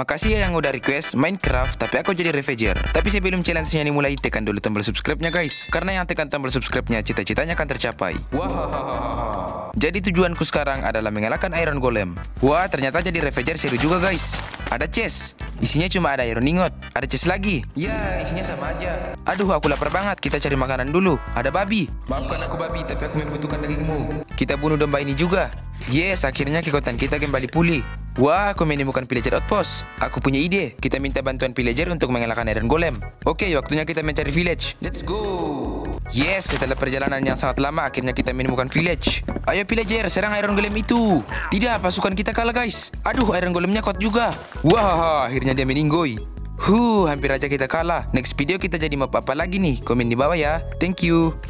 Makasih ya yang udah request Minecraft tapi aku jadi Ravager. Tapi sebelum challenge-nya dimulai, tekan dulu tombol subscribe-nya guys, karena yang tekan tombol subscribe-nya cita-citanya akan tercapai. Wow. Jadi tujuanku sekarang adalah mengalahkan Iron Golem. Wah, ternyata jadi Ravager seru juga guys. Ada chest, isinya cuma ada Iron Ingot. Ada chest lagi, ya isinya sama aja. Aduh, aku lapar banget, kita cari makanan dulu. Ada babi. Maafkan aku babi, tapi aku membutuhkan dagingmu. Kita bunuh domba ini juga. Yes, akhirnya kekuatan kita kembali pulih. Wah, aku menemukan Villager outpost. Aku punya ide, kita minta bantuan Villager untuk mengalahkan Iron Golem. Oke, waktunya kita mencari village. Let's go. Yes, setelah perjalanan yang sangat lama, akhirnya kita menemukan village. Ayo Villager, serang Iron Golem itu. Tidak, pasukan kita kalah guys. Aduh, Iron Golemnya kuat juga. Wah, akhirnya dia meninggoy. Hampir aja kita kalah. Next video kita jadi map apa lagi nih? Komen di bawah ya. Thank you.